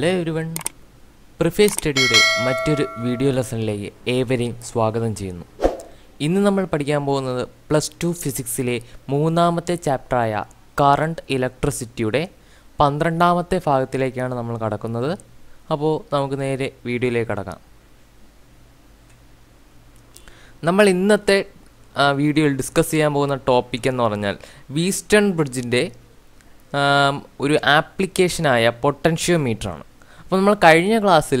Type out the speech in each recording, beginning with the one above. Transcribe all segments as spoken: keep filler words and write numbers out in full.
Hello everyone, preface സ്റ്റഡിയുടെ മറ്റൊരു video ലെസണിലേക്ക് ഏവരെയും സ്വാഗതം ചെയ്യുന്നു. ഇന്ന് നമ്മൾ പഠിക്കാൻ പോകുന്നത് പ്ലസ് ടു ഫിസിക്സിലെ മൂന്നാമത്തെ ചാപ്റ്ററായ കറണ്ട് ഇലക്ട്രിസിറ്റിയുടെ പന്ത്രണ്ടാമത്തെ ഭാഗത്തിലേക്കാണ് നമ്മൾ കടക്കുന്നത്. അപ്പോൾ നമുക്ക് നേരെ വീഡിയോയിലേക്ക് കടക്കാം. നമ്മൾ ഇന്നത്തെ വീഡിയോയിൽ ഡിസ്കസ് ചെയ്യാൻ പോകുന്ന ടോപ്പിക് എന്ന് പറഞ്ഞാൽ വീസ്റ്റേൺ ബ്രിഡ്ജിൻ്റെ ഒരു ആപ്ലിക്കേഷനായ പൊട്ടൻഷ്യോമീറ്ററാണ്. അപ്പോൾ നമ്മൾ കഴിഞ്ഞ ക്ലാസ്സിൽ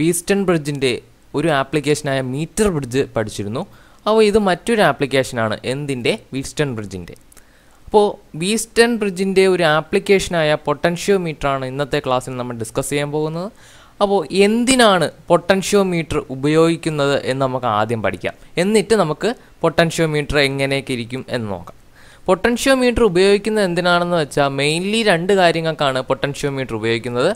വീസ്റ്റേൺ ബ്രിഡ്ജിൻ്റെ ഒരു ആപ്ലിക്കേഷനായ മീറ്റർ ബ്രിഡ്ജ് പഠിച്ചിരുന്നു. അപ്പോൾ ഇത് മറ്റൊരു ആപ്ലിക്കേഷനാണ് എന്തിൻ്റെ, വീസ്റ്റേൺ ബ്രിഡ്ജിൻ്റെ. അപ്പോൾ വീസ്റ്റേൺ ബ്രിഡ്ജിൻ്റെ ഒരു ആപ്ലിക്കേഷനായ പൊട്ടൻഷ്യോമീറ്ററാണ് ഇന്നത്തെ ക്ലാസ്സിൽ നമ്മൾ ഡിസ്കസ് ചെയ്യാൻ പോകുന്നത്. അപ്പോൾ എന്തിനാണ് പൊട്ടൻഷ്യോമീറ്റർ ഉപയോഗിക്കുന്നത് എന്ന് നമുക്ക് ആദ്യം പഠിക്കാം, എന്നിട്ട് നമുക്ക് പൊട്ടൻഷ്യോമീറ്റർ എങ്ങനെയൊക്കെ ഇരിക്കും എന്ന് നോക്കാം. പൊട്ടൻഷ്യോമീറ്റർ ഉപയോഗിക്കുന്നത് എന്തിനാണെന്ന് വെച്ചാൽ മെയിൻലി രണ്ട് കാര്യങ്ങൾക്കാണ് പൊട്ടൻഷ്യോമീറ്റർ ഉപയോഗിക്കുന്നത്.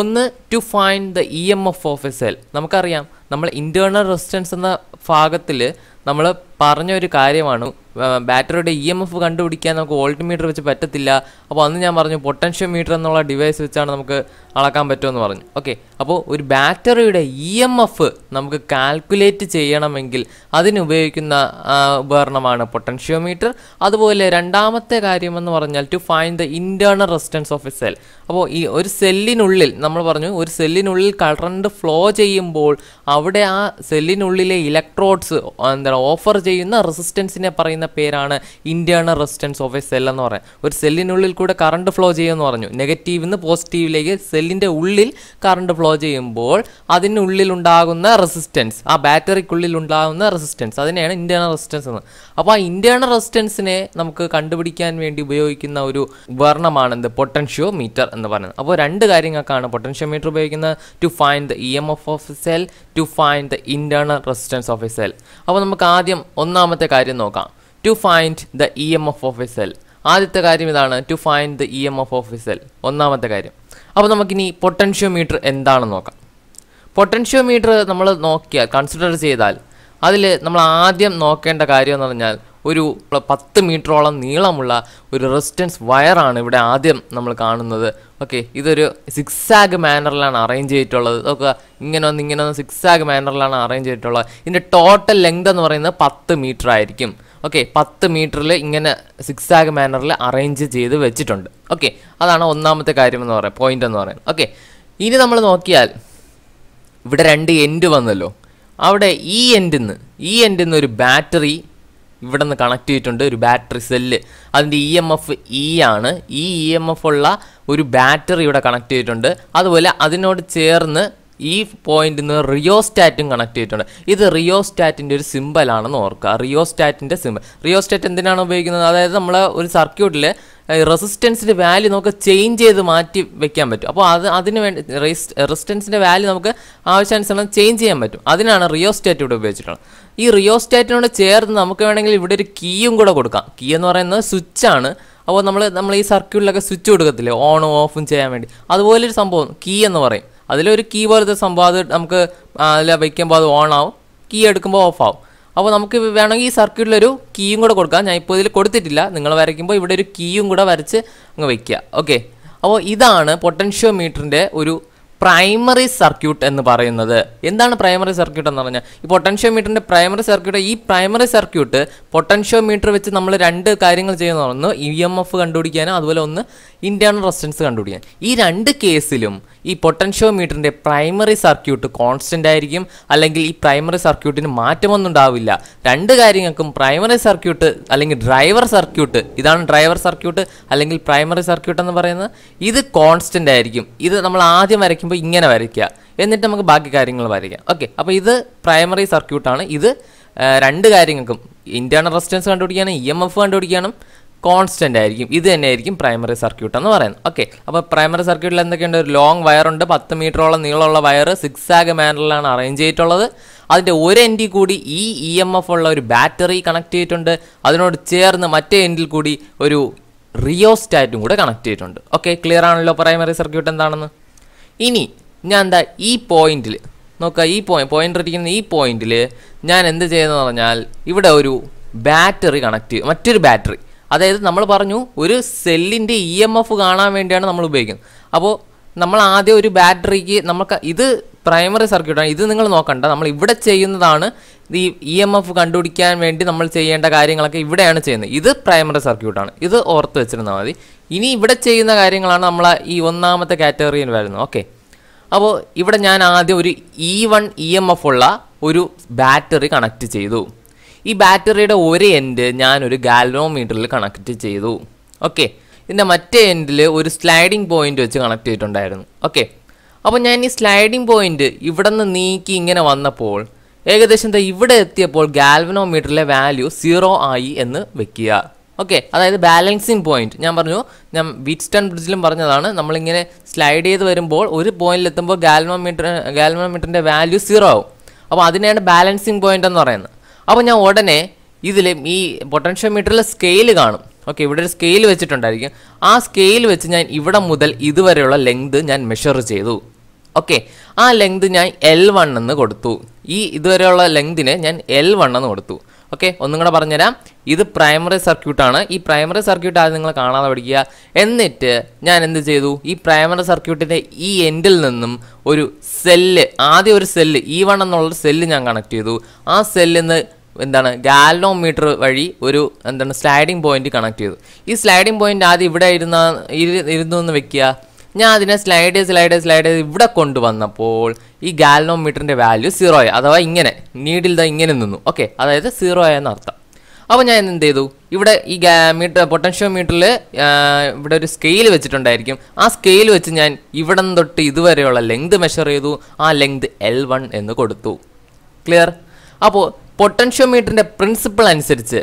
ഒന്ന്, to find the E M F of a cell. നമുക്കറിയാം, നമ്മൾ ഇൻറ്റേർണൽ റെസിസ്റ്റൻസ് എന്ന ഭാഗത്തിൽ നമ്മൾ പറഞ്ഞൊരു കാര്യമാണ് ബാറ്ററിയുടെ ഇ എം എഫ് കണ്ടുപിടിക്കാൻ നമുക്ക് വോൾട്ട്മീറ്റർ വെച്ച് പറ്റത്തില്ല. അപ്പോൾ അന്ന് ഞാൻ പറഞ്ഞു പൊട്ടൻഷ്യോമീറ്റർ എന്നുള്ള ഡിവൈസ് വെച്ചാണ് നമുക്ക് അളക്കാൻ പറ്റുമെന്ന് പറഞ്ഞു. ഓക്കെ, അപ്പോൾ ഒരു ബാറ്ററിയുടെ ഇ എം എഫ് നമുക്ക് കാൽക്കുലേറ്റ് ചെയ്യണമെങ്കിൽ അതിനുപയോഗിക്കുന്ന ഉപകരണമാണ് പൊട്ടൻഷ്യോമീറ്റർ. അതുപോലെ രണ്ടാമത്തെ കാര്യമെന്ന് പറഞ്ഞാൽ to find the internal resistance of a cell. അപ്പോൾ ഈ ഒരു സെല്ലിനുള്ളിൽ നമ്മൾ പറഞ്ഞു ഒരു സെല്ലിനുള്ളിൽ കറണ്ട് ഫ്ലോ ചെയ്യുമ്പോൾ അവിടെ ആ സെല്ലിനുള്ളിലെ ഇലക്ട്രോഡ്സ് എന്താണ് ഓഫർ ചെയ്യുന്ന റെസിസ്റ്റൻസിനെ പറയുന്ന പേരാണ് internal resistance of a cell എന്ന് പറയുന്നത്. ഒരു സെല്ലിനുള്ളിൽ കൂടെ കറണ്ട് ഫ്ലോ ചെയ്യുമെന്ന് പറഞ്ഞു. നെഗറ്റീവിൽ നിന്ന് പോസിറ്റീവിലേക്ക് സെല്ലിൻ്റെ ഉള്ളിൽ കറണ്ട് ഫ്ലോ ചെയ്യുമ്പോൾ അതിനുള്ളിലുണ്ടാകുന്ന റെസിസ്റ്റൻസ്, ആ ബാറ്ററിക്കുള്ളിൽ ഉണ്ടാകുന്ന റെസിസ്റ്റൻസ്, അതിനെയാണ് ഇൻറ്റേർണൽ റെസിസ്റ്റൻസ് എന്ന്. അപ്പോൾ ആ ഇൻറ്റേർണൽ റെസിസ്റ്റൻസിനെ നമുക്ക് കണ്ടുപിടിക്കാൻ വേണ്ടി ഉപയോഗിക്കുന്ന ഒരു ഉപകരണമാണെന്ത്, പൊട്ടൻഷ്യോ മീറ്റർ എന്ന് പറയുന്നത്. അപ്പോൾ രണ്ട് കാര്യങ്ങൾക്കാണ് പൊട്ടൻഷ്യോ മീറ്റർ ഉപയോഗിക്കുന്നത്, to find the E M F of a cell, to find the internal resistance of a cell. അപ്പോൾ നമുക്ക് ആദ്യം ഒന്നാമത്തെ കാര്യം നോക്കാം, to find the E M F of a cell. ആദ്യത്തെ കാര്യം ഇതാണ്, to find the E M F of a cell, ഒന്നാമത്തെ കാര്യം. അപ്പോൾ നമുക്കിനി പൊട്ടൻഷ്യോമീറ്റർ എന്താണെന്ന് നോക്കാം. പൊട്ടൻഷ്യോമീറ്റർ നമ്മൾ നോക്കിയാൽ, കൺസിഡർ ചെയ്താൽ, അതിൽ നമ്മൾ ആദ്യം നോക്കേണ്ട കാര്യം എന്ന് പറഞ്ഞാൽ ഒരു പത്ത് മീറ്ററോളം നീളമുള്ള ഒരു റെസിസ്റ്റൻസ് വയറാണ് ഇവിടെ ആദ്യം നമ്മൾ കാണുന്നത്. ഓക്കെ, ഇതൊരു സിക്സാഗ് മാനറിലാണ് അറേഞ്ച് ചെയ്തിട്ടുള്ളത്. ഓക്കെ, ഇങ്ങനെ ഒന്ന് ഇങ്ങനെ ഒന്ന് സിക്സാഗ് മാനറിലാണ് അറേഞ്ച് ചെയ്തിട്ടുള്ളത്. ഇതിൻ്റെ ടോട്ടൽ ലെങ്ത് എന്ന് പറയുന്നത് പത്ത് മീറ്റർ ആയിരിക്കും. ഓക്കെ, പത്ത് മീറ്ററിൽ ഇങ്ങനെ സിക്സാഗ് മാനറിൽ അറേഞ്ച് ചെയ്ത് വെച്ചിട്ടുണ്ട്. ഓക്കെ, അതാണ് ഒന്നാമത്തെ കാര്യം എന്ന് പറയുന്നത്, പോയിന്റ് എന്ന് പറയുന്നത്. ഓക്കെ, ഇനി നമ്മൾ നോക്കിയാൽ ഇവിടെ രണ്ട് എൻഡ് വന്നല്ലോ. അവിടെ ഈ എൻഡിൽ നിന്ന് ഈ എൻഡിൽ നിന്ന് ഒരു ബാറ്ററി ഇവിടെ നിന്ന് കണക്ട് ചെയ്തിട്ടുണ്ട്, ഒരു ബാറ്ററി സെല്ല്. അതിൻ്റെ ഇ എം എഫ് ഇ ആണ്. ഈ ഇ എം എഫ് ഉള്ള ഒരു ബാറ്ററി ഇവിടെ കണക്ട് ചെയ്തിട്ടുണ്ട്. അതുപോലെ അതിനോട് ചേർന്ന് ഈ പോയിന്റിൽ നിന്ന് റിയോസ്റ്റാറ്റും കണക്ട് ചെയ്തിട്ടുണ്ട്. ഇത് റിയോസ്റ്റാറ്റിൻ്റെ ഒരു സിമ്പലാണെന്ന് ഓർക്കുക, റിയോസ്റ്റാറ്റിൻ്റെ സിമ്പൽ. റിയോസ്റ്റാറ്റ് എന്തിനാണ് ഉപയോഗിക്കുന്നത്? അതായത് നമ്മൾ ഒരു സർക്യൂട്ടിൽ റെസിസ്റ്റൻസിൻ്റെ വാല്യൂ നമുക്ക് ചേഞ്ച് ചെയ്ത് മാറ്റി വെക്കാൻ പറ്റും. അപ്പോൾ അത് അതിന് വേണ്ടി റെസിസ്റ്റൻസിൻ്റെ വാല്യൂ നമുക്ക് ആവശ്യാനുസരണം ചേഞ്ച് ചെയ്യാൻ പറ്റും. അതിനാണ് റിയോസ്റ്റാറ്റ് ഇവിടെ ഉപയോഗിച്ചിട്ടുള്ളത്. ഈ റിയോസ്റ്റാറ്റിനോട് ചേർന്ന് നമുക്ക് വേണമെങ്കിൽ ഇവിടെ ഒരു കീയും കൂടെ കൊടുക്കാം. കീ എന്ന് പറയുന്നത് സ്വിച്ചാണ്. അപ്പോൾ നമ്മൾ നമ്മൾ ഈ സർക്യൂട്ടിലൊക്കെ സ്വിച്ച് കൊടുക്കത്തില്ലേ, ഓണും ഓഫും ചെയ്യാൻ വേണ്ടി, അതുപോലൊരു സംഭവം കീ എന്ന് പറയും. അതിലൊരു കീ പോലത്തെ സംഭവം, അത് നമുക്ക് അതിൽ വയ്ക്കുമ്പോൾ അത് ഓണാവും, കീ എടുക്കുമ്പോൾ ഓഫാവും. അപ്പോൾ നമുക്ക് വേണമെങ്കിൽ ഈ സർക്യൂട്ടിലൊരു കീയും കൂടെ കൊടുക്കാം. ഞാൻ ഇപ്പോൾ ഇതിൽ കൊടുത്തിട്ടില്ല, നിങ്ങൾ വരയ്ക്കുമ്പോൾ ഇവിടെ ഒരു കീയും കൂടെ വരച്ച് അങ്ങ് വയ്ക്കുക. ഓക്കെ, അപ്പോൾ ഇതാണ് പൊട്ടൻഷ്യോമീറ്ററിൻ്റെ ഒരു പ്രൈമറി സർക്യൂട്ട് എന്ന് പറയുന്നത്. എന്താണ് പ്രൈമറി സർക്യൂട്ട് എന്ന് പറഞ്ഞാൽ, ഈ പൊട്ടൻഷ്യോമീറ്ററിൻ്റെ പ്രൈമറി സർക്യൂട്ട്, ഈ പ്രൈമറി സർക്യൂട്ട് പൊട്ടൻഷ്യോമീറ്റർ വെച്ച് നമ്മൾ രണ്ട് കാര്യങ്ങൾ ചെയ്യുന്ന, ഒന്ന് ഇ എം എഫ് കണ്ടുപിടിക്കാനും അതുപോലെ ഒന്ന് ഇൻറ്റേർണൽ റെസിസ്റ്റൻസ് കണ്ടുപിടിക്കാൻ. ഈ രണ്ട് കേസിലും ഈ പൊട്ടൻഷ്യോമീറ്ററിൻ്റെ പ്രൈമറി സർക്യൂട്ട് കോൺസ്റ്റൻ്റ് ആയിരിക്കും, അല്ലെങ്കിൽ ഈ പ്രൈമറി സർക്യൂട്ടിന് മാറ്റമൊന്നും ഉണ്ടാവില്ല. രണ്ട് കാര്യങ്ങൾക്കും പ്രൈമറി സർക്യൂട്ട് അല്ലെങ്കിൽ ഡ്രൈവർ സർക്യൂട്ട്, ഇതാണ് ഡ്രൈവർ സർക്യൂട്ട് അല്ലെങ്കിൽ പ്രൈമറി സർക്യൂട്ട് എന്ന് പറയുന്നത്, ഇത് കോൺസ്റ്റൻ്റ് ആയിരിക്കും. ഇത് നമ്മൾ ആദ്യം വരയ്ക്കുമ്പോൾ ഇങ്ങനെ വരയ്ക്കുക, എന്നിട്ട് നമുക്ക് ബാക്കി കാര്യങ്ങൾ വരയ്ക്കാം. ഓക്കെ, അപ്പോൾ ഇത് പ്രൈമറി സർക്യൂട്ടാണ്. ഇത് രണ്ട് കാര്യങ്ങൾക്കും ഇൻറ്റേർണൽ റെസിസ്റ്റൻസ് കണ്ടുപിടിക്കാനും ഇ എം എഫ് കണ്ടുപിടിക്കാനും കോൺസ്റ്റൻ്റ് ആയിരിക്കും. ഇത് തന്നെയായിരിക്കും പ്രൈമറി സർക്യൂട്ട് എന്ന് പറയുന്നത്. ഓക്കെ, അപ്പോൾ പ്രൈമറി സർക്യൂട്ടിൽ എന്തൊക്കെയുണ്ട്? ഒരു ലോങ് വയറുണ്ട്, പത്ത് മീറ്ററോളം നീളമുള്ള വയർ, സിക്സാഗ് മാനറിലാണ് അറേഞ്ച് ചെയ്തിട്ടുള്ളത്. അതിൻ്റെ ഒരു എൻഡിൽ കൂടി ഈ ഇ എം എഫ് ഉള്ള ഒരു ബാറ്ററി കണക്ട് ചെയ്തിട്ടുണ്ട്. അതിനോട് ചേർന്ന് മറ്റേ എൻഡിൽ കൂടി ഒരു റിയോസ്റ്റാറ്റും കൂടെ കണക്ട് ചെയ്തിട്ടുണ്ട്. ഓക്കെ, ക്ലിയർ ആണല്ലോ പ്രൈമറി സർക്യൂട്ട് എന്താണെന്ന്. ഇനി ഞാൻ എന്താ ഈ പോയിന്റിൽ നോക്കുക, ഈ പോയിന്റ് പോയിൻ്റ് ഇരിക്കുന്ന ഈ പോയിന്റിൽ ഞാൻ എന്ത് ചെയ്യുന്നതെന്ന് പറഞ്ഞാൽ ഇവിടെ ഒരു ബാറ്ററി കണക്ട് ചെയ്യും, മറ്റൊരു ബാറ്ററി. അതായത് നമ്മൾ പറഞ്ഞു ഒരു സെല്ലിൻ്റെ ഇ എം എഫ് കാണാൻ വേണ്ടിയാണ് നമ്മൾ ഉപയോഗിക്കുന്നത്. അപ്പോൾ നമ്മൾ ആദ്യം ഒരു ബാറ്ററിക്ക് നമുക്ക് ഇത് പ്രൈമറി സർക്യൂട്ടാണ്. ഇത് നിങ്ങൾ നോക്കണ്ട, നമ്മൾ ഇവിടെ ചെയ്യുന്നതാണ് ഈ ഇ എം എഫ് കണ്ടുപിടിക്കാൻ വേണ്ടി നമ്മൾ ചെയ്യേണ്ട കാര്യങ്ങളൊക്കെ ഇവിടെയാണ് ചെയ്യുന്നത്. ഇത് പ്രൈമറി സർക്യൂട്ടാണ്, ഇത് ഓർത്ത് വെച്ചിരുന്നാൽ മതി. ഇനി ഇവിടെ ചെയ്യുന്ന കാര്യങ്ങളാണ് നമ്മൾ ഈ ഒന്നാമത്തെ കാറ്റഗറിയിൽ വരുന്നത്. ഓക്കെ, അപ്പോൾ ഇവിടെ ഞാൻ ആദ്യം ഒരു E one E M F ഉള്ള ഒരു ബാറ്ററി കണക്റ്റ് ചെയ്തു. ഈ ബാറ്ററിയുടെ ഒരു എൻഡ് ഞാനൊരു ഗാൽവാനോമീറ്ററിൽ കണക്റ്റ് ചെയ്തു. ഓക്കെ, ഇതിൻ്റെ മറ്റേ എൻഡിൽ ഒരു സ്ലൈഡിംഗ് പോയിൻ്റ് വെച്ച് കണക്ട് ചെയ്തിട്ടുണ്ടായിരുന്നു. ഓക്കെ, അപ്പോൾ ഞാൻ ഈ സ്ലൈഡിംഗ് പോയിൻ്റ് ഇവിടെ നിന്ന് നീക്കി ഇങ്ങനെ വന്നപ്പോൾ ഏകദേശം ഇവിടെ എത്തിയപ്പോൾ ഗാൽവനോമീറ്ററിലെ വാല്യൂ സീറോ ആയി എന്ന് വെക്കുക. ഓക്കെ, അതായത് ബാലൻസിങ് പോയിൻറ്റ്. ഞാൻ പറഞ്ഞു, ഞാൻ വീറ്റ്സ്റ്റൺ ബ്രിഡ്ജിലും പറഞ്ഞതാണ്, നമ്മളിങ്ങനെ സ്ലൈഡ് ചെയ്ത് വരുമ്പോൾ ഒരു പോയിന്റിലെത്തുമ്പോൾ ഗാൽവനോമീറ്റർ ഗാൽവനോമീറ്ററിൻ്റെ വാല്യൂ സീറോ ആവും. അപ്പോൾ അതിനെയാണ് ബാലൻസിങ് പോയിൻ്റ് എന്ന് പറയുന്നത്. അപ്പോൾ ഞാൻ ഉടനെ ഇതിൽ ഈ പൊട്ടൻഷ്യോമീറ്ററിലെ സ്കെയിൽ കാണും. ഓക്കെ, ഇവിടെ ഒരു സ്കെയിൽ വെച്ചിട്ടുണ്ടായിരിക്കും. ആ സ്കെയിൽ വെച്ച് ഞാൻ ഇവിടെ മുതൽ ഇതുവരെയുള്ള ലെങ്ത് ഞാൻ മെഷർ ചെയ്തു. ഓക്കെ, ആ ലെങ്ത് ഞാൻ എൽ വൺ എന്ന് കൊടുത്തു. ഈ ഇതുവരെയുള്ള ലെങ്തിനെ ഞാൻ എൽ വൺ എന്ന് കൊടുത്തു. ഓക്കെ, ഒന്നും കൂടെ പറഞ്ഞുതരാം. ഇത് പ്രൈമറി സർക്യൂട്ടാണ്. ഈ പ്രൈമറി സർക്യൂട്ട് ആദ്യം നിങ്ങൾ കാണാതെ പഠിക്കുക. എന്നിട്ട് ഞാൻ എന്ത് ചെയ്തു, ഈ പ്രൈമറി സർക്യൂട്ടിൻ്റെ ഈ എൻഡിൽ നിന്നും ഒരു സെല്ല്, ആദ്യം ഒരു സെല്ല് ഇ വൺ എന്നുള്ളൊരു സെല്ല് ഞാൻ കണക്ട് ചെയ്തു. ആ സെല്ലിൽ നിന്ന് എന്താണ് ഗാൽവാനോമീറ്റർ വഴി ഒരു എന്താണ് സ്ലൈഡിംഗ് പോയിന്റ് കണക്ട് ചെയ്തു. ഈ സ്ലൈഡിംഗ് പോയിന്റ് ആദ്യം ഇവിടെ ഇരുന്ന ഇരുന്നു എന്ന് വെക്കുക. ഞാൻ അതിനെ സ്ലൈഡ് സ്ലൈഡ് സ്ലൈഡ് ഇവിടെ കൊണ്ടുവന്നപ്പോൾ ഈ ഗാൽവാനോമീറ്ററിൻ്റെ വാല്യൂ സീറോ ആയി, അഥവാ ഇങ്ങനെ നീഡിൽ ദാ ഇങ്ങനെ നിന്നു. ഓക്കെ, അതായത് സീറോ ആയെന്ന് അർത്ഥം. അപ്പോൾ ഞാൻ എന്ത് ചെയ്തു, ഇവിടെ ഈ ഗാ മീറ്റർ പൊട്ടൻഷ്യോമീറ്ററിൽ ഇവിടെ ഒരു സ്കെയിൽ വെച്ചിട്ടുണ്ടായിരിക്കും. ആ സ്കെയിൽ വെച്ച് ഞാൻ ഇവിടെ നിന്ന് തൊട്ട് ഇതുവരെയുള്ള ലെങ്ത് മെഷർ ചെയ്തു. ആ ലെങ്ത് എൽ വൺ എന്ന് കൊടുത്തു. ക്ലിയർ? അപ്പോൾ പൊട്ടൻഷ്യോമീറ്ററിൻ്റെ പ്രിൻസിപ്പിൾ അനുസരിച്ച്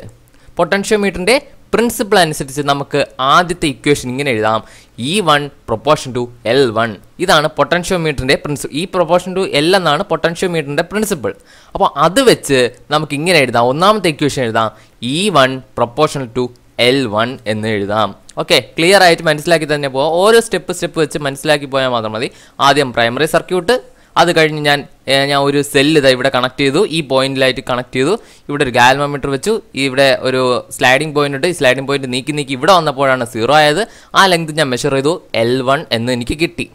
പൊട്ടൻഷ്യോമീറ്ററിൻ്റെ പ്രിൻസിപ്പിൾ അനുസരിച്ച് നമുക്ക് ആദ്യത്തെ ഇക്വേഷൻ ഇങ്ങനെ എഴുതാം. E one proportion to L one. ഇതാണ് പൊട്ടൻഷ്യോമീറ്ററിൻ്റെ പ്രിൻസിപ്പിൾ. ഈ പ്രൊപ്പോർഷൻ ടു എൽ എന്നാണ് പൊട്ടൻഷ്യോമീറ്ററിൻ്റെ പ്രിൻസിപ്പിൾ. അപ്പോൾ അത് വെച്ച് നമുക്ക് ഇങ്ങനെ എഴുതാം. ഒന്നാമത്തെ ഇക്വേഷൻ എഴുതാം E one proportion to L one എന്ന് എഴുതാം. ഓക്കെ, ക്ലിയർ ആയിട്ട് മനസ്സിലാക്കി തന്നെ പോവാം. ഓരോ സ്റ്റെപ്പ് സ്റ്റെപ്പ് വെച്ച് മനസ്സിലാക്കി പോയാൽ മാത്രം മതി. ആദ്യം പ്രൈമറി സർക്യൂട്ട്, അത് കഴിഞ്ഞ് ഞാൻ ഞാൻ ഒരു സെല്ല് ഇതാ ഇവിടെ കണക്ട് ചെയ്തു. ഈ പോയിന്റിലായിട്ട് കണക്ട് ചെയ്തു. ഇവിടെ ഒരു ഗാൽവാനോമീറ്റർ വെച്ചു. ഇവിടെ ഒരു സ്ലൈഡിംഗ് പോയിന്റ് ഉണ്ട്. ഈ സ്ലൈഡിംഗ് പോയിന്റ് നീക്കി നീക്കി ഇവിടെ വന്നപ്പോഴാണ് സീറോ ആയത്. ആ ലെങ്ത് ഞാൻ മെഷർ ചെയ്തു, എൽ വൺ എന്ന് എനിക്ക് കിട്ടി.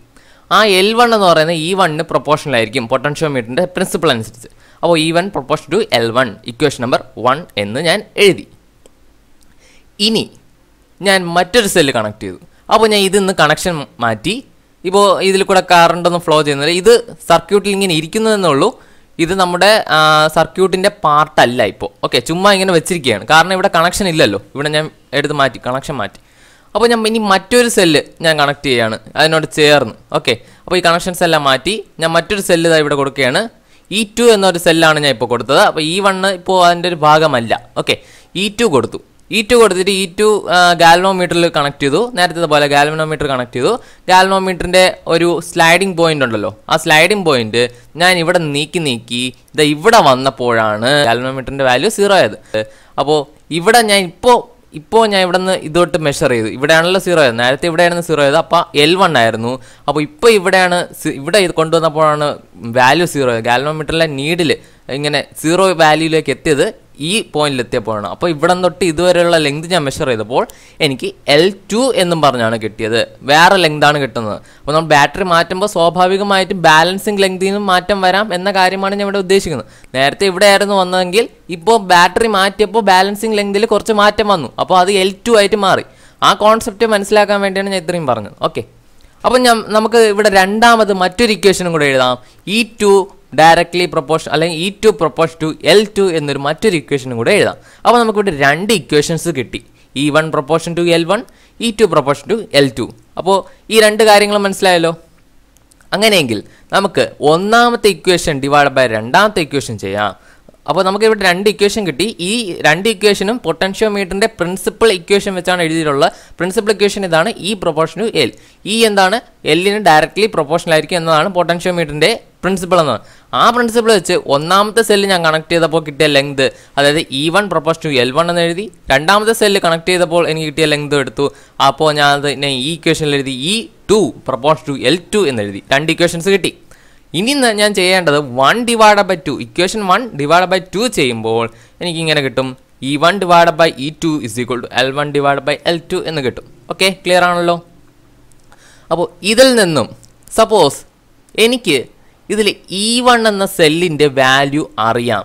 ആ എൽ വൺ എന്ന് പറയുന്നത് ഇ വണ്ണിന് പ്രൊപ്പോർഷണലായിരിക്കും പൊട്ടൻഷ്യോമീറ്ററിൻ്റെ പ്രിൻസിപ്പിൾ അനുസരിച്ച്. അപ്പോൾ E one proportion to L one, equation number one എന്ന് ഞാൻ എഴുതി. ഇനി ഞാൻ മറ്റൊരു സെല്ല് കണക്ട് ചെയ്തു. അപ്പോൾ ഞാൻ ഇതിൽ നിന്ന് കണക്ഷൻ മാറ്റി. ഇപ്പോൾ ഇതിൽ കൂടെ കറണ്ടൊന്നും ഫ്ലോ ചെയ്യുന്നില്ല. ഇത് സർക്യൂട്ടിൽ ഇങ്ങനെ ഇരിക്കുന്നതെന്നേ ഉള്ളൂ. ഇത് നമ്മുടെ സർക്യൂട്ടിൻ്റെ പാർട്ടല്ല ഇപ്പോൾ. ഓക്കെ, ചുമ്മാ ഇങ്ങനെ വെച്ചിരിക്കുകയാണ്, കാരണം ഇവിടെ കണക്ഷൻ ഇല്ലല്ലോ. ഇവിടെ ഞാൻ എടുത്ത് മാറ്റി, കണക്ഷൻ മാറ്റി. അപ്പോൾ ഞാൻ ഇനി മറ്റൊരു സെല്ല് ഞാൻ കണക്ട് ചെയ്യുകയാണ് അതിനോട് ചേർന്ന്. ഓക്കെ, അപ്പോൾ ഈ കണക്ഷൻസ് എല്ലാം മാറ്റി ഞാൻ മറ്റൊരു സെല്ല് ഇതാ ഇവിടെ കൊടുക്കുകയാണ്. ഇ ടു എന്നൊരു സെല്ലാണ് ഞാൻ ഇപ്പോൾ കൊടുത്തത്. അപ്പോൾ ഇ വണ്ണ് ഇപ്പോൾ അതിൻ്റെ ഒരു ഭാഗമല്ല. ഓക്കെ, ഇ ടു കൊടുത്തു. ഇ ടു കൊടുത്തിട്ട് ഇ ടു ഗാൽവാനോമീറ്ററിൽ കണക്ട് ചെയ്തു. നേരത്തെ പോലെ ഗാൽവാനോമീറ്റർ കണക്ട് ചെയ്തു. ഗാൽവാനോമീറ്ററിൻ്റെ ഒരു സ്ലൈഡിംഗ് പോയിന്റ് ഉണ്ടല്ലോ, ആ സ്ലൈഡിംഗ് പോയിന്റ് ഞാൻ ഇവിടെ നീക്കി നീക്കി ഇതാ ഇവിടെ വന്നപ്പോഴാണ് ഗാൽവാനോമീറ്ററിൻ്റെ വാല്യൂ സീറോ ആയത്. അപ്പോൾ ഇവിടെ ഞാൻ ഇപ്പോൾ ഇപ്പോൾ ഞാൻ ഇവിടെ നിന്ന് ഇതോട്ട് മെഷർ ചെയ്തു. ഇവിടെയാണല്ലോ സീറോ ആയത്. നേരത്തെ ഇവിടെയായിരുന്നു സീറോ ആയത്. അപ്പോൾ എൽ വൺ ആയിരുന്നു. അപ്പോൾ ഇപ്പോൾ ഇവിടെയാണ് ഇവിടെ ഇത് കൊണ്ടുവന്നപ്പോഴാണ് വാല്യൂ സീറോ ആയത്. ഗാൽവാനോമീറ്ററിലെ നീഡിൽ ഇങ്ങനെ സീറോ വാല്യൂയിലേക്ക് എത്തിയത് ഈ പോയിന്റിലെത്തിയപ്പോഴാണ്. അപ്പോൾ ഇവിടെ നിന്ന് തൊട്ട് ഇതുവരെയുള്ള ലെങ്ത് ഞാൻ മെഷർ ചെയ്തപ്പോൾ എനിക്ക് എൽ ടു എന്നും പറഞ്ഞാണ് കിട്ടിയത്. വേറെ ലെങ്താണ് കിട്ടുന്നത്. അപ്പോൾ നമ്മൾ ബാറ്ററി മാറ്റുമ്പോൾ സ്വാഭാവികമായിട്ടും ബാലൻസിങ് ലെങ്തിൽ നിന്നും മാറ്റം വരാം എന്ന കാര്യമാണ് ഞാൻ ഇവിടെ ഉദ്ദേശിക്കുന്നത്. നേരത്തെ ഇവിടെ ആയിരുന്നു വന്നതെങ്കിൽ ഇപ്പോൾ ബാറ്ററി മാറ്റിയപ്പോൾ ബാലൻസിങ് ലെങ്തിൽ കുറച്ച് മാറ്റം വന്നു. അപ്പോൾ അത് എൽ ടു ആയിട്ട് മാറി. ആ കോൺസെപ്റ്റ് മനസ്സിലാക്കാൻ വേണ്ടിയാണ് ഞാൻ ഇത്രയും പറഞ്ഞത്. ഓക്കെ, അപ്പോൾ ഞാൻ നമുക്ക് ഇവിടെ രണ്ടാമത് മറ്റൊരു ഇക്വേഷനും കൂടെ എഴുതാം. ഇ ടു ഡയറക്ട്ലി പ്രൊപ്പോർഷൻ അല്ലെങ്കിൽ E two proportion to L two എന്നൊരു മറ്റൊരു ഇക്വേഷനും കൂടെ എഴുതാം. അപ്പോൾ നമുക്കിവിടെ രണ്ട് ഇക്വേഷൻസ് കിട്ടി. E one proportion to L one, E two proportion to L two. അപ്പോൾ ഈ രണ്ട് കാര്യങ്ങളും മനസ്സിലായല്ലോ. അങ്ങനെയെങ്കിൽ നമുക്ക് ഒന്നാമത്തെ ഇക്വേഷൻ ഡിവൈഡ് ബൈ രണ്ടാമത്തെ ഇക്വേഷൻ ചെയ്യാം. അപ്പോൾ നമുക്കിവിടെ രണ്ട് ഇക്വേഷൻ കിട്ടി. ഈ രണ്ട് ഇക്വേഷനും പൊട്ടൻഷ്യോമീറ്ററിൻ്റെ പ്രിൻസിപ്പിൾ ഇക്വേഷൻ വെച്ചാണ് എഴുതിയിട്ടുള്ളത്. പ്രിൻസിപ്പിൾ ഇക്വേഷൻ ഇതാണ്, E proportion to L. E എന്താണ്? എല്ലിന് ഡയറക്ട്ലി പ്രൊപ്പോർഷനായിരിക്കും എന്നതാണ് പൊട്ടൻഷ്യോമീറ്ററിൻ്റെ പ്രിൻസിപ്പിൾ എന്നാണ്. ആ പ്രിൻസിപ്പിൾ വെച്ച് ഒന്നാമത്തെ സെല്ല് ഞാൻ കണക്ട് ചെയ്തപ്പോൾ കിട്ടിയ ലെങ്ത്, അതായത് E one proportion to L one എന്ന് എഴുതി. രണ്ടാമത്തെ സെല്ല് കണക്ട് ചെയ്തപ്പോൾ എനിക്ക് കിട്ടിയ ലെങ്ത് എടുത്തു. അപ്പോൾ ഞാൻ അത് ഞാൻ ഈ ഇക്വേഷനിൽ എഴുതി E two proportion to L two എന്നെഴുതി. രണ്ട് ഇക്വേഷൻസ് കിട്ടി. ഇനി ഞാൻ ചെയ്യേണ്ടത് one divide by two, equation one divide by two ചെയ്യുമ്പോൾ എനിക്കിങ്ങനെ കിട്ടും. E one divide by E two is equal to L one divide by L two എന്ന് കിട്ടും. ഓക്കെ, ക്ലിയർ ആണല്ലോ. അപ്പോൾ ഇതിൽ നിന്നും Suppose എനിക്ക് ഇതിൽ E one എന്ന സെല്ലിന്റെ വാല്യൂ അറിയാം.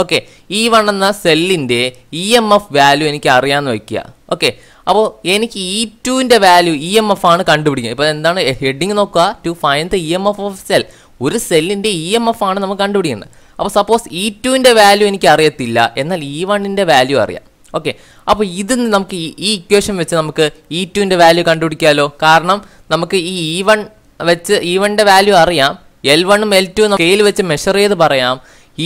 ഓക്കേ, E one എന്ന സെല്ലിന്റെ E M F വാല്യൂ എനിക്ക് അറിയാമെന്ന് വെക്കുക. ഓക്കേ, അപ്പോൾ എനിക്ക് E two ന്റെ വാല്യൂ E M F ആണ് കണ്ടുപിടിക്കുക. ഇപ്പോൾ എന്താണ് ഹെഡിങ് നോക്കുക, to find the E M F of cell. ഒരു സെല്ലിന്റെ E M F ആണ് നമ്മൾ കണ്ടുപിടിക്കുന്നത്. അപ്പോൾ സപ്പോസ് E two ന്റെ വാല്യൂ എനിക്ക് അറിയത്തില്ല, എന്നാൽ E one ന്റെ വാല്യൂ അറിയാം. ഓക്കേ, അപ്പോൾ ഇതിന്ന് നമുക്ക് ഈ ഇക്വേഷൻ വെച്ച് നമുക്ക് E two ന്റെ വാല്യൂ കണ്ടുപിടിക്കാലോ. കാരണം നമുക്ക് ഈ E one വെച്ച് E one ന്റെ വാല്യൂ അറിയാം. L one ഉം L two ഉം സ്കെയിൽ വെച്ച് മെഷർ ചെയ്ത് പറയാം.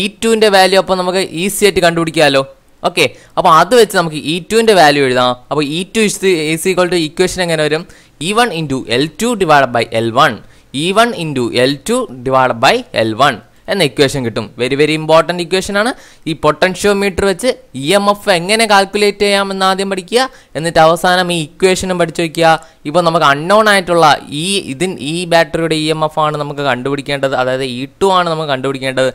E two ന്റെ വാല്യൂ അപ്പോൾ നമുക്ക് ഈസി ആയിട്ട് കണ്ടുപിടിക്കാലോ. ഓക്കേ, അപ്പോൾ അത് വെച്ച് നമുക്ക് E two ന്റെ വാല്യൂ എഴുതാം. അപ്പോൾ E two is equal to equation എങ്ങനെ വരും? E one into L two divide by L one, E one into L two divide by L one എന്ന ഇക്വേഷൻ കിട്ടും. വെരി വെരി ഇമ്പോർട്ടൻറ്റ് ഇക്വേഷൻ ആണ്. ഈ പൊട്ടൻഷ്യോമീറ്റർ വെച്ച് ഇ എം എഫ് എങ്ങനെ calculate ചെയ്യാമെന്ന് ആദ്യം പഠിക്കുക, എന്നിട്ട് അവസാനം ഈ ഇക്വേഷനും പഠിച്ചു വയ്ക്കുക. ഇപ്പോൾ നമുക്ക് അൺനോൺ ആയിട്ടുള്ള ഈ ഇതിൻ ഈ ബാറ്ററിയുടെ ഇ എം എഫ് ആണ് നമുക്ക് കണ്ടുപിടിക്കേണ്ടത്, അതായത് ഇ ടു ആണ് നമുക്ക് കണ്ടുപിടിക്കേണ്ടത്.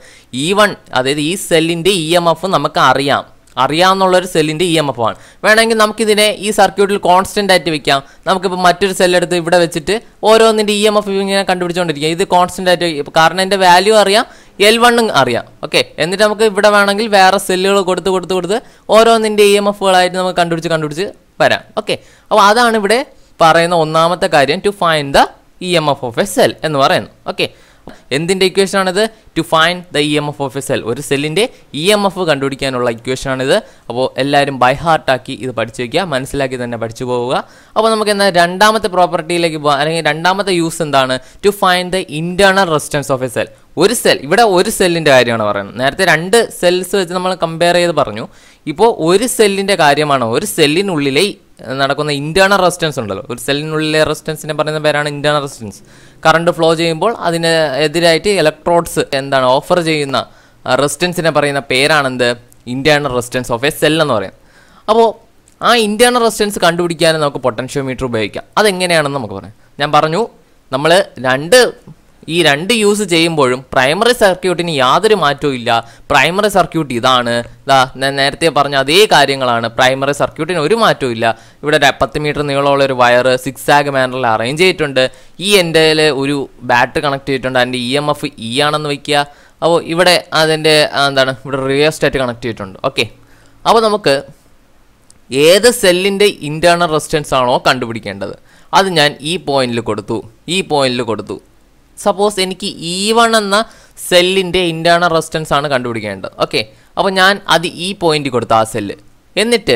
ഇ വൺ അതായത് ഈ സെല്ലിൻ്റെ ഇ എം എഫ് നമുക്ക് അറിയാം, അറിയാമെന്നുള്ളൊരു സെല്ലിൻ്റെ ഇ എം എഫ് ആണ്. വേണമെങ്കിൽ നമുക്കിതിനെ ഈ സർക്യൂട്ടിൽ കോൺസ്റ്റൻ്റ് ആയിട്ട് വെക്കാം. നമുക്കിപ്പോൾ മറ്റൊരു സെല്ലെടുത്ത് ഇവിടെ വെച്ചിട്ട് ഓരോന്നിൻ്റെ ഇ എം എഫ് ഇങ്ങനെ കണ്ടുപിടിച്ചുകൊണ്ടിരിക്കുക. ഇത് കോൺസ്റ്റൻ്റ് ആയിട്ട് ഇപ്പോൾ കാരണം എൻ്റെ വാല്യൂ അറിയാം, എൽ വണ്ണും അറിയാം. ഓക്കെ, എന്നിട്ട് നമുക്ക് ഇവിടെ വേണമെങ്കിൽ വേറെ സെല്ലുകൾ കൊടുത്ത് കൊടുത്ത് കൊടുത്ത് ഓരോന്നിൻ്റെ ഇ എം എഫുകളായിട്ട് നമുക്ക് കണ്ടുപിടിച്ച് കണ്ടുപിടിച്ച് വരാം. ഓക്കെ, അപ്പോൾ അതാണ് ഇവിടെ പറയുന്ന ഒന്നാമത്തെ കാര്യം, to find the E M F of a cell എന്ന് പറയുന്നത്. ഓക്കെ, എന്തിൻ്റെ ഇക്വേഷനാണിത്? To find the E M F of a cell, ഒരു സെല്ലിൻ്റെ ഇ എം എഫ് കണ്ടുപിടിക്കാനുള്ള ഇക്വേഷനാണിത്. അപ്പോൾ എല്ലാവരും ബൈ ഹാർട്ടാക്കി ഇത് പഠിച്ചു വയ്ക്കുക, മനസ്സിലാക്കി തന്നെ പഠിച്ചു പോവുക. അപ്പോൾ നമുക്ക് എന്നാൽ രണ്ടാമത്തെ പ്രോപ്പർട്ടിയിലേക്ക് പോകാം, അല്ലെങ്കിൽ രണ്ടാമത്തെ യൂസ് എന്താണ്? To find the internal resistance of a cell. ഒരു സെൽ, ഇവിടെ ഒരു സെല്ലിൻ്റെ കാര്യമാണ് പറയുന്നത്. നേരത്തെ രണ്ട് സെൽസ് വെച്ച് നമ്മൾ കമ്പയർ ചെയ്ത് പറഞ്ഞു. ഇപ്പോൾ ഒരു സെല്ലിൻ്റെ കാര്യമാണ്, ഒരു സെല്ലിനുള്ളിലെ നടക്കുന്ന ഇൻറ്റേർണൽ റെസിസ്റ്റൻസ് ഉണ്ടല്ലോ, ഒരു സെല്ലിനുള്ളിലെ റെസിസ്റ്റൻസിനെ പറയുന്ന പേരാണ് ഇൻറ്റേർണൽ റെസിസ്റ്റൻസ്. കറണ്ട് ഫ്ലോ ചെയ്യുമ്പോൾ അതിന് എതിരായിട്ട് ഇലക്ട്രോഡ്സ് എന്താണ് ഓഫർ ചെയ്യുന്ന റെസിസ്റ്റൻസിനെ പറയുന്ന പേരാണെന്ത്? Internal resistance of a cell എന്ന് പറയുന്നത്. അപ്പോൾ ആ ഇൻറ്റേർണൽ റെസിസ്റ്റൻസ് കണ്ടുപിടിക്കാൻ നമുക്ക് പൊട്ടൻഷ്യോമീറ്റർ ഉപയോഗിക്കാം. അതെങ്ങനെയാണെന്ന് നമുക്ക് പറയാം. ഞാൻ പറഞ്ഞു, നമ്മൾ രണ്ട് ഈ രണ്ട് യൂസ് ചെയ്യുമ്പോഴും പ്രൈമറി സർക്യൂട്ടിന് യാതൊരു മാറ്റവും ഇല്ല. പ്രൈമറി സർക്യൂട്ട് ഇതാണ്, ദാ ഞാൻ നേരത്തെ പറഞ്ഞ അതേ കാര്യങ്ങളാണ്. പ്രൈമറി സർക്യൂട്ടിന് ഒരു മാറ്റവും ഇല്ല. ഇവിടെ പത്ത് മീറ്റർ നീളമുള്ള ഒരു വയർ സിക്സ് ആഗ് മാനറിൽ അറേഞ്ച് ചെയ്തിട്ടുണ്ട്. ഈ എൻ്റെ ഒരു ബാറ്ററി കണക്ട് ചെയ്തിട്ടുണ്ട്, അതിൻ്റെ ഇ എം എഫ് ഇ ആണെന്ന് വയ്ക്കുക. അപ്പോൾ ഇവിടെ അതിൻ്റെ എന്താണ് ഇവിടെ റിയോസ്റ്റാറ്റ് കണക്ട് ചെയ്തിട്ടുണ്ട്. ഓക്കെ, അപ്പോൾ നമുക്ക് ഏത് സെല്ലിൻ്റെ ഇൻറ്റേർണൽ റെസിസ്റ്റൻസ് ആണോ കണ്ടുപിടിക്കേണ്ടത്, അത് ഞാൻ ഈ പോയിന്റിൽ കൊടുത്തു, ഈ പോയിന്റിൽ കൊടുത്തു. സപ്പോസ് എനിക്ക് ഇ വൺ എന്ന സെല്ലിൻ്റെ ഇൻറ്റേർണൽ റെസിസ്റ്റൻസ് ആണ് കണ്ടുപിടിക്കേണ്ടത്. ഓക്കെ, അപ്പോൾ ഞാൻ അത് ഈ പോയിൻ്റ് കൊടുത്തു, ആ സെല്ല്. എന്നിട്ട്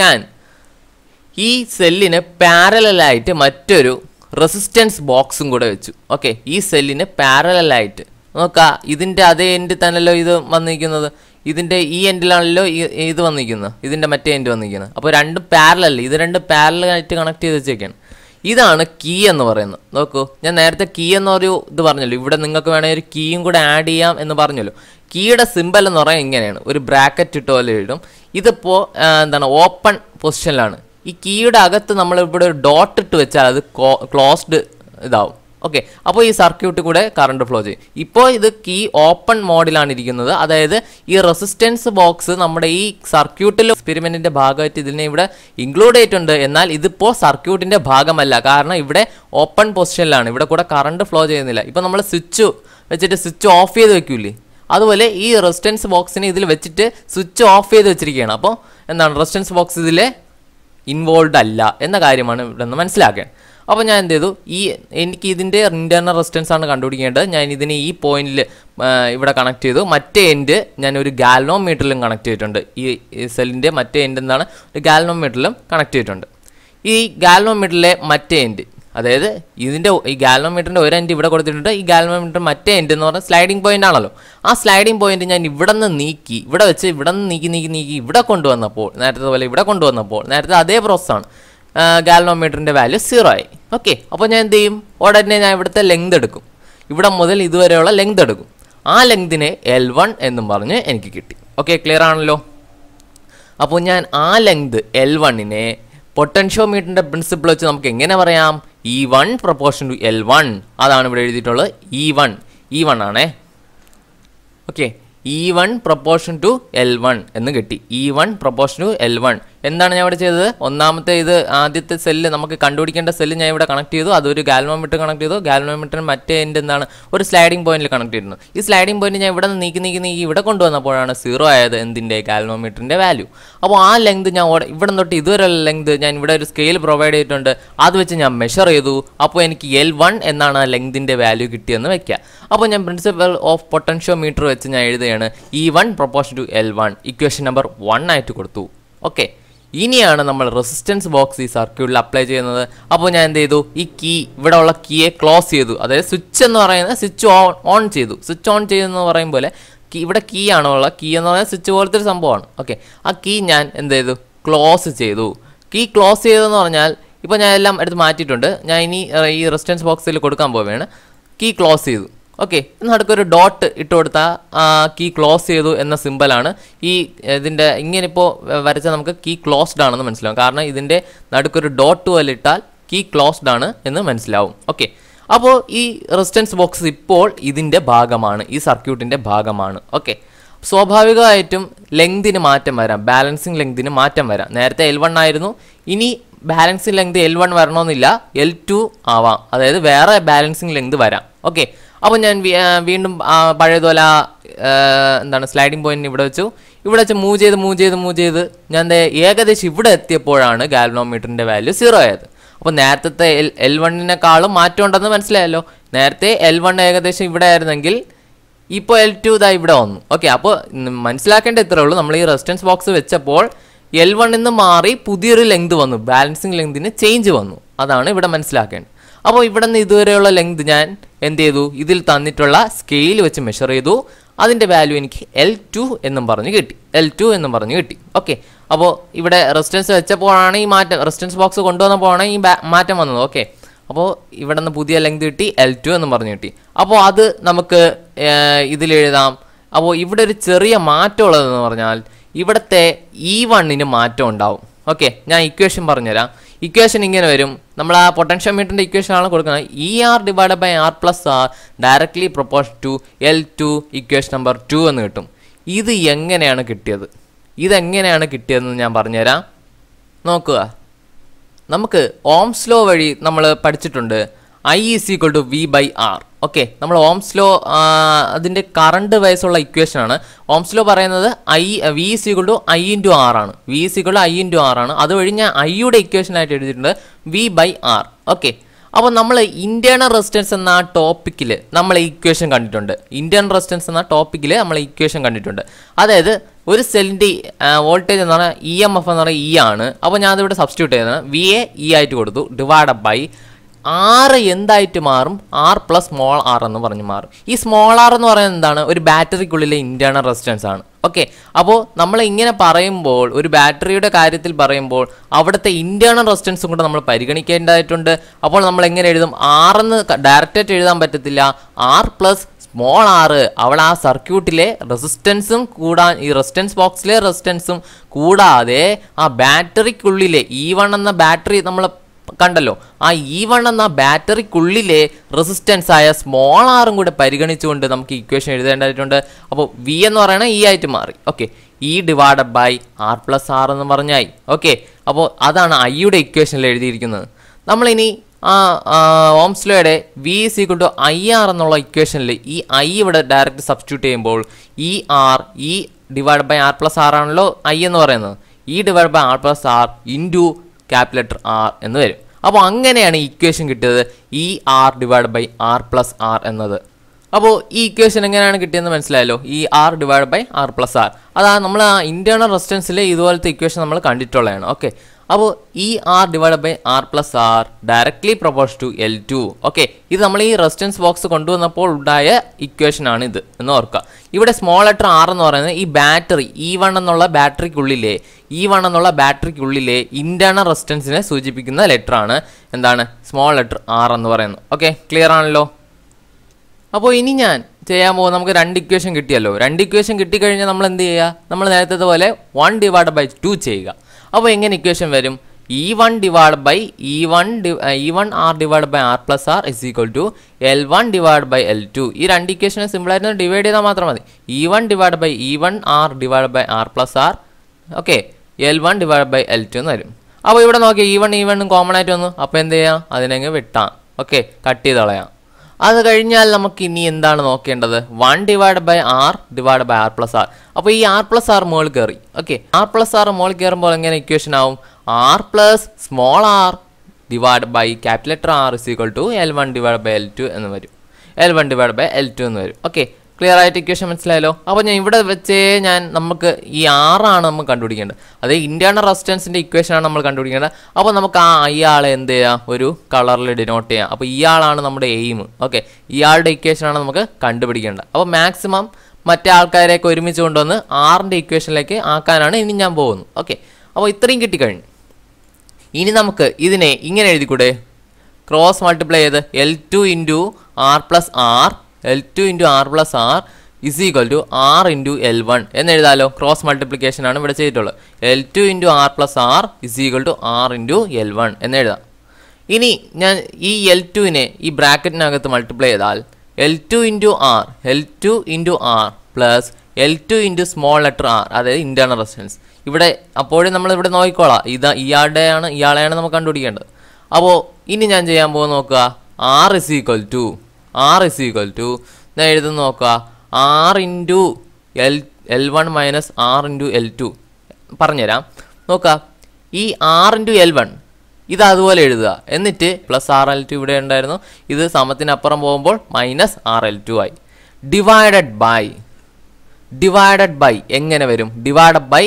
ഞാൻ ഈ സെല്ലിന് പാരലായിട്ട് മറ്റൊരു റെസിസ്റ്റൻസ് ബോക്സും കൂടെ വെച്ചു. ഓക്കെ, ഈ സെല്ലിന് പാരലായിട്ട് നോക്കാം, ഇതിൻ്റെ അതേ എൻഡ് തന്നെയല്ലോ ഇത് വന്നിരിക്കുന്നത്, ഇതിൻ്റെ ഈ എൻഡിലാണല്ലോ ഇത് വന്നിരിക്കുന്നത്, ഇതിൻ്റെ മറ്റേ എൻഡ് വന്നിരിക്കുന്നത്. അപ്പോൾ രണ്ടും പാരലല്ല, ഇത് രണ്ടും പാരലായിട്ട് കണക്ട് ചെയ്ത് വെച്ചേക്കാണ്. ഇതാണ് കീ എന്ന് പറയുന്നത്. നോക്കൂ, ഞാൻ നേരത്തെ കീ എന്നൊരു ഇത് പറഞ്ഞല്ലോ, ഇവിടെ നിങ്ങൾക്ക് വേണമെങ്കിൽ ഒരു കീയും കൂടെ ആഡ് ചെയ്യാം എന്ന് പറഞ്ഞല്ലോ. കീയുടെ സിമ്പൽ എന്ന് പറയാൻ ഇങ്ങനെയാണ്, ഒരു ബ്രാക്കറ്റ് ഇട്ട് പോലെ ഇടും. ഇതിപ്പോൾ എന്താണ് ഓപ്പൺ പൊസിഷനിലാണ്. ഈ കീയുടെ അകത്ത് നമ്മൾ ഇവിടെ ഒരു ഡോട്ട് ഇട്ട് വെച്ചാൽ അത് ക്ലോസ്ഡ് ഇതാവും. ഓക്കെ, അപ്പോൾ ഈ സർക്യൂട്ട് കൂടെ കറണ്ട് ഫ്ലോ ചെയ്യും. ഇപ്പോൾ ഇത് കീ ഓപ്പൺ മോഡിലാണ് ഇരിക്കുന്നത്, അതായത് ഈ റെസിസ്റ്റൻസ് ബോക്സ് നമ്മുടെ ഈ സർക്യൂട്ടിൽ എക്സ്പെരിമെൻറ്റിൻ്റെ ഭാഗമായിട്ട് ഇതിനെ ഇവിടെ ഇൻക്ലൂഡ് ചെയ്തിട്ടുണ്ട്. എന്നാൽ ഇതിപ്പോൾ സർക്യൂട്ടിൻ്റെ ഭാഗമല്ല, കാരണം ഇവിടെ ഓപ്പൺ പൊസിഷനിലാണ്, ഇവിടെ കൂടെ കറണ്ട് ഫ്ലോ ചെയ്യുന്നില്ല. ഇപ്പോൾ നമ്മൾ സ്വിച്ച് വെച്ചിട്ട് സ്വിച്ച് ഓഫ് ചെയ്ത് വെക്കൂലേ, അതുപോലെ ഈ റെസിസ്റ്റൻസ് ബോക്സിനെ ഇതിൽ വെച്ചിട്ട് സ്വിച്ച് ഓഫ് ചെയ്ത് വെച്ചിരിക്കുകയാണ്. അപ്പോൾ എന്താണ് റെസിസ്റ്റൻസ് ബോക്സ് ഇതിലെ ഇൻവോൾവ് അല്ല എന്ന കാര്യമാണ് ഇവിടെ നിന്ന് മനസ്സിലാക്കേണ്ടത്. അപ്പോൾ ഞാൻ എന്ത് ചെയ്തു, ഈ എനിക്ക് ഇതിൻ്റെ ഇൻറ്റേർണൽ റെസിസ്റ്റൻസ് ആണ് കണ്ടുപിടിക്കേണ്ടത്. ഞാൻ ഇതിനെ ഈ പോയിന്റിൽ ഇവിടെ കണക്ട് ചെയ്തു, മറ്റേ എൻഡ് ഞാൻ ഒരു ഗാൽനോമീറ്ററിലും കണക്ട് ചെയ്തിട്ടുണ്ട്. ഈ സെല്ലിൻ്റെ മറ്റേ എൻഡ് എന്താണ് ഒരു ഗാൽനോമീറ്ററിലും കണക്ട് ചെയ്തിട്ടുണ്ട്. ഈ ഗാൽനോമീറ്ററിലെ മറ്റേ എൻഡ്, അതായത് ഇതിൻ്റെ ഈ ഗാൽനോമീറ്ററിൻ്റെ ഒരു എൻഡ് ഇവിടെ കൊടുത്തിട്ടുണ്ട്, ഈ ഗാൽനോമീറ്റർ മറ്റേ എൻഡ് എന്ന് പറഞ്ഞാൽ സ്ലൈഡിംഗ് പോയിൻ്റ് ആണല്ലോ. ആ സ്ലൈഡിംഗ് പോയിൻ്റ് ഞാൻ ഇവിടെ നിന്ന് നീക്കി ഇവിടെ വെച്ച് ഇവിടെ നിന്ന് നീക്കി നീക്കി നീക്കി ഇവിടെ കൊണ്ടുവന്നപ്പോൾ നേരത്തെ പോലെ ഇവിടെ കൊണ്ടുവന്നപ്പോൾ നേരത്തെ അതേ പ്രോസസ്സാണ്, ഗാൽനോമീറ്ററിൻ്റെ വാല്യൂ സീറോ ആയി. ഓക്കെ, അപ്പോൾ ഞാൻ എന്ത് ചെയ്യും, ഉടനെ ഞാൻ ഇവിടുത്തെ ലെങ്ത് എടുക്കും, ഇവിടെ മുതൽ ഇതുവരെയുള്ള ലെങ്ത് എടുക്കും. ആ ലെങ്തിനെ എൽ വൺ എന്നും പറഞ്ഞ് എനിക്ക് കിട്ടി. ഓക്കെ, ക്ലിയർ ആണല്ലോ. അപ്പോൾ ഞാൻ ആ ലെങ്ത് എൽ വണ്ണിനെ പൊട്ടൻഷ്യോമീറ്ററിൻ്റെ പ്രിൻസിപ്പിൾ വെച്ച് നമുക്ക് എങ്ങനെ പറയാം? E one proportion to L one, അതാണ് ഇവിടെ എഴുതിയിട്ടുള്ളത്. ഇ വൺ ഇ വൺ ആണേ. Okay, E one proportion to L one എന്ന് കിട്ടി. E one proportion to L one എന്താണ് ഞാൻ ഇവിടെ ചെയ്തത്? ഒന്നാമത്തെ ഇത് ആദ്യത്തെ സെല്ല് നമുക്ക് കണ്ടുപിടിക്കേണ്ട സെല്ല് ഞാൻ ഇവിടെ കണക്ട് ചെയ്തു, അതൊരു ഗാൽവാമീറ്റർ കണക്ട് ചെയ്തു. ഗാൽവാമീറ്റർ മറ്റേ എൻ്റെ എന്താണ് ഒരു സ്ലൈഡിംഗ് പോയിന്റിൽ കണക്ട് ചെയ്തിരുന്നു. ഈ സ്ലൈഡിംഗ് പോയിന്റ് ഞാൻ ഇവിടെ നീക്കി നീക്കി നീക്കി ഇവിടെ കൊണ്ടുവന്നപ്പോഴാണ് സീറോ ആയത് എന്തിൻ്റെ ഗാൽവാമീറ്ററിൻ്റെ വാല്യൂ. അപ്പോൾ ആ ലെങ്ത് ഞാൻ ഇവിടെ തൊട്ട് ഇതുവരെയുള്ള ലെങ്ത് ഞാൻ ഇവിടെ ഒരു സ്കെയിൽ പ്രൊവൈഡ് ചെയ്തിട്ടുണ്ട്, അത് വെച്ച് ഞാൻ മെഷർ ചെയ്തു. അപ്പോൾ എനിക്ക് എൽ വൺ എന്നാണ് ആ ലെങ്തിൻ്റെ വാല്യൂ കിട്ടിയെന്ന് വയ്ക്കുക. അപ്പോൾ ഞാൻ പ്രിൻസിപ്പൽ ഓഫ് പൊട്ടൻഷ്യോ മീറ്റർ വെച്ച് ഞാൻ എഴുതുകയാണ് E one proportion to L one, equation number one ആയിട്ട് കൊടുത്തു. ഓക്കെ, ഇനിയാണ് നമ്മൾ റെസിസ്റ്റൻസ് ബോക്സ് ഈ സർക്യൂട്ടിൽ അപ്ലൈ ചെയ്യുന്നത്. അപ്പോൾ ഞാൻ എന്ത് ചെയ്തു, ഈ കീ ഇവിടെ ഉള്ള കീയെ ക്ലോസ് ചെയ്തു, അതായത് സ്വിച്ച് എന്ന് പറയുന്നത് സ്വിച്ച് ഓൺ ഓൺ ചെയ്തു. സ്വിച്ച് ഓൺ ചെയ്തെന്ന് പറയുമ്പോൾ ഇവിടെ കീ ആണോ ഉള്ള കീ എന്ന് പറഞ്ഞാൽ സ്വിച്ച് പോലത്തെ ഒരു സംഭവമാണ്. ഓക്കെ, ആ കീ ഞാൻ എന്ത് ചെയ്തു, ക്ലോസ് ചെയ്തു. കീ ക്ലോസ് ചെയ്തതെന്ന് പറഞ്ഞാൽ ഇപ്പോൾ ഞാൻ എല്ലാം എടുത്ത് മാറ്റിയിട്ടുണ്ട്, ഞാൻ ഇനി ഈ റെസിസ്റ്റൻസ് ബോക്സിൽ കൊടുക്കാൻ പോവുകയാണ്. കീ ക്ലോസ് ചെയ്തു. ഓക്കെ, നടുക്കൊരു ഡോട്ട് ഇട്ട് കൊടുത്താൽ കീ ക്ലോസ് ചെയ്തു എന്ന സിമ്പലാണ് ഈ ഇതിൻ്റെ. ഇങ്ങനെ ഇപ്പോൾ വരച്ചാൽ നമുക്ക് കീ ക്ലോസ്ഡ് ആണെന്ന് മനസ്സിലാവും, കാരണം ഇതിൻ്റെ നടുക്കൊരു ഡോട്ട് പോലെ ഇട്ടാൽ കീ ക്ലോസ്ഡ് ആണ് എന്ന് മനസ്സിലാവും. ഓക്കെ, അപ്പോൾ ഈ റെസിസ്റ്റൻസ് ബോക്സ് ഇപ്പോൾ ഇതിൻ്റെ ഭാഗമാണ്, ഈ സർക്യൂട്ടിൻ്റെ ഭാഗമാണ്. ഓക്കെ, സ്വാഭാവികമായിട്ടും ലെങ്തിന് മാറ്റം വരാം, ബാലൻസിങ് ലെങ്തിന് മാറ്റം വരാം. നേരത്തെ എൽ വൺ ആയിരുന്നു, ഇനി ബാലൻസിങ് ലെങ്ത് എൽ വൺ വരണമെന്നില്ല, എൽ ടു ആവാം, അതായത് വേറെ ബാലൻസിങ് ലെങ്ത് വരാം. ഓക്കെ, അപ്പോൾ ഞാൻ വീണ്ടും പഴയതുപോലെ എന്താണ് സ്ലൈഡിംഗ് പോയിന്റ് ഇവിടെ വെച്ചു, ഇവിടെ വെച്ച് മൂവ് ചെയ്ത് മൂവ് ചെയ്ത് മൂവ് ചെയ്ത് ഞാൻ ഏകദേശം ഇവിടെ എത്തിയപ്പോഴാണ് ഗാൽവാനോമീറ്ററിൻ്റെ വാല്യൂ സീറോ ആയത്. അപ്പോൾ നേരത്തെ എൽ എൽ വണ്ണിനെക്കാളും മാറ്റം ഉണ്ടെന്ന് മനസ്സിലായല്ലോ. നേരത്തെ എൽ വൺ ഏകദേശം ഇവിടെ ആയിരുന്നെങ്കിൽ ഇപ്പോൾ എൽ ടു ഇതായി ഇവിടെ വന്നു. ഓക്കെ, അപ്പോൾ മനസ്സിലാക്കേണ്ട ഇത്രയേ ഉള്ളൂ, നമ്മൾ ഈ റെസിസ്റ്റൻസ് ബോക്സ് വെച്ചപ്പോൾ എൽ വണ്ണിൽ നിന്ന് മാറി പുതിയൊരു ലെങ്ത് വന്നു, ബാലൻസിങ് ലെങ്തിന് ചേഞ്ച് വന്നു, അതാണ് ഇവിടെ മനസ്സിലാക്കേണ്ടത്. അപ്പോൾ ഇവിടെ നിന്ന് ഇതുവരെയുള്ള ലെങ്ത് ഞാൻ എന്ത് ചെയ്തു, ഇതിൽ തന്നിട്ടുള്ള സ്കെയിൽ വെച്ച് മെഷർ ചെയ്തു, അതിൻ്റെ വാല്യൂ എനിക്ക് എൽ ടു എന്നും പറഞ്ഞ് കിട്ടി, എൽ ടു എന്നും പറഞ്ഞ് കിട്ടി. ഓക്കെ, അപ്പോൾ ഇവിടെ റെസിസ്റ്റൻസ് വെച്ചപ്പോഴാണ് ഈ മാറ്റം, റെസിസ്റ്റൻസ് ബോക്സ് കൊണ്ടുവന്നപ്പോഴാണ് ഈ മാറ്റം വന്നത്. ഓക്കെ, അപ്പോൾ ഇവിടെ നിന്ന് പുതിയ ലെങ്ത് കിട്ടി, എൽ ടു എന്നും പറഞ്ഞ് കിട്ടി. അപ്പോൾ അത് നമുക്ക് ഇതിലെഴുതാം. അപ്പോൾ ഇവിടെ ഒരു ചെറിയ മാറ്റമുള്ളതെന്ന് പറഞ്ഞാൽ ഇവിടുത്തെ ഇ വണ്ണിന് മാറ്റം ഉണ്ടാവും. ഓക്കെ, ഞാൻ ഇക്വേഷൻ പറഞ്ഞുതരാം. ഇക്വേഷൻ ഇങ്ങനെ വരും, നമ്മൾ ആ പൊട്ടൻഷ്യൽ മീറ്ററിൻ്റെ ഇക്വേഷനാണ് കൊടുക്കുന്നത്. E R divide by R plus R directly proportion to L two equation number two എന്ന് കിട്ടും. ഇത് എങ്ങനെയാണ് കിട്ടിയത്, ഇതെങ്ങനെയാണ് കിട്ടിയതെന്ന് ഞാൻ പറഞ്ഞുതരാം. നോക്കുക, നമുക്ക് ഓംസ് ലോ വഴി നമ്മൾ പഠിച്ചിട്ടുണ്ട് I is equal to V by R. Okay, നമ്മൾ ഓംസ് ലോ അതിൻ്റെ കറണ്ട് വൈസുള്ള ഇക്വേഷനാണ്. ഓംസ് ലോ പറയുന്നത് I V is equal to I into R ആണ്, V is equal to I into R ആണ്. അതുവഴി ഞാൻ ഐയുടെ ഇക്വേഷനായിട്ട് എഴുതിയിട്ടുണ്ട് വി ബൈ ആർ. ഓക്കെ, അപ്പോൾ നമ്മൾ ഇൻറ്റേർണൽ റെസിസ്റ്റൻസ് എന്ന ടോപ്പിക്കിൽ നമ്മൾ ഇക്വേഷൻ കണ്ടിട്ടുണ്ട്, ഇൻറ്റേർണൽ റെസിസ്റ്റൻസ് എന്ന ടോപ്പിക്കിൽ നമ്മൾ ഇക്വേഷൻ കണ്ടിട്ടുണ്ട്. അതായത് ഒരു സെല്ലിൻ്റെ വോൾട്ടേജ് എന്ന് പറഞ്ഞാൽ ഇ എം എഫ് എന്ന് പറഞ്ഞാൽ ഇ ആണ്. അപ്പോൾ ഞാൻ അതിവിടെ സബ്സ്റ്റിറ്റ്യൂട്ട് ചെയ്തതാണ്, വി എ ഇ ആയിട്ട് കൊടുത്തു, ഡിവൈഡ് ബൈ ആറ് എന്തായിട്ട് മാറും, ആർ പ്ലസ് സ്മോൾ ആർ എന്ന് പറഞ്ഞ് മാറും. ഈ സ്മോൾ ആർ എന്ന് പറയുന്നത് എന്താണ്, ഒരു ബാറ്ററിക്കുള്ളിലെ ഇൻറ്റേർണൽ റെസിസ്റ്റൻസ് ആണ്. ഓക്കെ, അപ്പോൾ നമ്മൾ ഇങ്ങനെ പറയുമ്പോൾ ഒരു ബാറ്ററിയുടെ കാര്യത്തിൽ പറയുമ്പോൾ അവിടുത്തെ ഇൻറ്റേർണൽ റെസിസ്റ്റൻസും കൂടെ നമ്മൾ പരിഗണിക്കേണ്ടതായിട്ടുണ്ട്. അപ്പോൾ നമ്മൾ എങ്ങനെ എഴുതും, ആർ എന്ന് ഡയറക്റ്റായിട്ട് എഴുതാൻ പറ്റത്തില്ല, ആർ പ്ലസ് സ്മോൾ ആർ. അവിടെ ആ സർക്യൂട്ടിലെ റെസിസ്റ്റൻസും കൂടാ, ഈ റെസിസ്റ്റൻസ് ബോക്സിലെ റെസിസ്റ്റൻസും കൂടാതെ ആ ബാറ്ററിക്കുള്ളിലെ ഇ വൺ എന്ന ബാറ്ററി നമ്മൾ കണ്ടല്ലോ, ആ ഇ വൺ എന്ന ബാറ്ററിക്കുള്ളിലെ റെസിസ്റ്റൻസ് ആയ സ്മോൾ ആറും കൂടെ പരിഗണിച്ചുകൊണ്ട് നമുക്ക് ഇക്വേഷൻ എഴുതേണ്ടതായിട്ടുണ്ട്. അപ്പോൾ വി എന്ന് പറയണ ഇ ആയിട്ട് മാറി. Okay, E divide by R plus R എന്ന് പറഞ്ഞായി. ഓക്കെ, അപ്പോൾ അതാണ് ഐയുടെ ഇക്വേഷനിൽ എഴുതിയിരിക്കുന്നത്. നമ്മളിനി ആ ഓംസ്ലോയുടെ V is equal to I R എന്നുള്ള ഇക്വേഷനിൽ ഈ ഐ ഇവിടെ ഡയറക്റ്റ് സബ്സ്റ്റിറ്റ്യൂട്ട് ചെയ്യുമ്പോൾ E R E divide by R plus R ആണല്ലോ ഐ എന്ന് പറയുന്നത്, E divide by R plus R into capital R എന്ന് വരും. അപ്പോൾ അങ്ങനെയാണ് ഈ ഇക്വേഷൻ കിട്ടിയത്, E R divide by R plus R എന്നത്. അപ്പോൾ ഈ ഇക്വേഷൻ എങ്ങനെയാണ് കിട്ടിയെന്ന് മനസ്സിലായല്ലോ, E R divide by R plus R. അതാ നമ്മൾ ആ ഇൻറ്റേർണൽ റെസിസ്റ്റൻസിലെ ഇതുപോലത്തെ ഇക്വേഷൻ നമ്മൾ കണ്ടിട്ടുള്ളതാണ്. ഓക്കെ, അപ്പോൾ E R divide by R plus R directly proportion to L two. Okay, ഇത് നമ്മൾ ഈ റെസിസ്റ്റൻസ് ബോക്സ് കൊണ്ടുവന്നപ്പോൾ ഉണ്ടായ ഇക്വേഷനാണ് ഇത് എന്ന് ഓർക്കുക. ഇവിടെ സ്മോൾ ലെറ്റർ ആർ എന്ന് പറയുന്നത് ഈ ബാറ്ററി ഇ വൺ എന്നുള്ള ബാറ്ററിക്കുള്ളിലെ ഇ വൺ എന്നുള്ള ബാറ്ററിക്കുള്ളിലെ ഇൻറ്റേർണൽ റെസിസ്റ്റൻസിനെ സൂചിപ്പിക്കുന്ന ലെറ്ററാണ് എന്താണ് സ്മോൾ ലെറ്റർ ആർ എന്ന് പറയുന്നത്. ഓക്കെ, ക്ലിയർ ആണല്ലോ. അപ്പോൾ ഇനി ഞാൻ ചെയ്യാൻ പോകും, നമുക്ക് രണ്ട് ഇക്വേഷൻ കിട്ടിയല്ലോ, രണ്ട് ഇക്വേഷൻ കിട്ടിക്കഴിഞ്ഞാൽ നമ്മൾ എന്ത് ചെയ്യുക, നമ്മൾ നേരത്തെ പോലെ വൺ ഡിവൈഡ് ബൈ ടു ചെയ്യുക. അപ്പോൾ എങ്ങനെ ഇക്വേഷൻ വരും, E one divide by E one E one R divide by R plus R is equal to L one divide by L two. ഈ രണ്ട് ഇക്വേഷനെ സിമ്പിളായിട്ട് ഡിവൈഡ് ചെയ്താൽ മാത്രം മതി, E one divide by E one R divide by R plus R. Okay, L one divided by L two എന്ന് വരും. അപ്പോൾ ഇവിടെ നോക്കിയാൽ E one E one common ആയിട്ട് വന്നു. അപ്പോൾ എന്ത് ചെയ്യാം? അതിനെങ്ങ് വെട്ടാം. ഓക്കേ, കട്ട് ചെയ്ത് കളയാം. അത് കഴിഞ്ഞാൽ നമുക്ക് ഇനി എന്താണ് നോക്കേണ്ടത്? one divided by R divided by R plus R. അപ്പോൾ ഈ R plus R മോൾ കയറി. ഓക്കേ, R plus R മോൾ കയറുമ്പോൾ എങ്ങനെ ഇക്വേഷൻ ആവും? R plus small r divided by capital letter R is equal to L one divided by L two എന്ന് വരും. L one divided by L two എന്ന് വരും. ഓക്കേ, ക്ലിയർ ആയിട്ട് equation മനസ്സിലായല്ലോ. അപ്പോൾ ഞാൻ ഇവിടെ വെച്ചേ ഞാൻ നമുക്ക് ഈ R ആണ് നമ്മൾ കണ്ടുപിടിക്കേണ്ടത്. അത് ഇന്റേണൽ റെസിസ്റ്റൻസിന്റെ ഇക്വേഷൻ ആണ് നമ്മൾ കണ്ടുപിടിക്കേണ്ടത്. അപ്പോൾ നമുക്ക് ആ ഇയാളെ എന്ത് ചെയ്യാം? ഒരു കളറിൽ ഡിനോട്ട് ചെയ്യാം. അപ്പോൾ ഇയാളാണ് നമ്മുടെ എയിം. ഓക്കെ, ഇയാളുടെ ഇക്വേഷൻ ആണ് നമുക്ക് കണ്ടുപിടിക്കേണ്ടത്. അപ്പോൾ മാക്സിമം മറ്റേ ആൾക്കാരെയൊക്കെ ഒരുമിച്ച് കൊണ്ടുവന്ന് ആറിൻ്റെ ഇക്വേഷനിലേക്ക് ആക്കാനാണ് ഇനി ഞാൻ പോകുന്നത്. ഓക്കെ, അപ്പോൾ ഇത്രയും കിട്ടിക്കഴിഞ്ഞു. ഇനി നമുക്ക് ഇതിനെ ഇങ്ങനെ എഴുതിക്കൂടെ? ക്രോസ് മൾട്ടിപ്ലൈ ചെയ്ത് L two into R plus R L two into R plus R is equal to R into L one എന്ന് എഴുതാലോ. ക്രോസ് മൾട്ടിപ്ലിക്കേഷൻ ആണ് ഇവിടെ ചെയ്തിട്ടുള്ളത്. L two into R plus R is equal to R into L one എന്ന് എഴുതാം. ഇനി ഞാൻ ഈ L two-നെ ഈ ബ്രാക്കറ്റിനകത്ത് മൾട്ടിപ്ലൈ ചെയ്താൽ L two into R L two into R plus L two into small letter R, അതായത് ഇന്റേണൽ റെസിസ്റ്റൻസ് ഇവിടെ. അപ്പോഴും നമ്മൾ ഇവിടെ നോക്കിക്കോളാം, ഇതാ ഇയാളുടെയാണ് ഇയാളെയാണ് നമുക്ക് കണ്ടുപിടിക്കേണ്ടത്. അപ്പോൾ ഇനി ഞാൻ ചെയ്യാൻ പോകുന്ന നോക്കുക, R is equal to R is equal to ഞാൻ എഴുതുന്ന നോക്കുക, R into L L one minus R into L two. പറഞ്ഞുതരാം, നോക്കുക. ഈ ആർ ഇൻറ്റു എൽ വൺ ഇത് അതുപോലെ എഴുതുക, എന്നിട്ട് പ്ലസ് ആർ എൽ ടു ഇവിടെ ഉണ്ടായിരുന്നു, ഇത് സമത്തിനപ്പുറം പോകുമ്പോൾ മൈനസ് ആർ എൽ ടു ആയി. ഡിവൈഡഡ് ബൈ ഡിവൈഡഡ് ബൈ എങ്ങനെ വരും? ഡിവൈഡഡ് ബൈ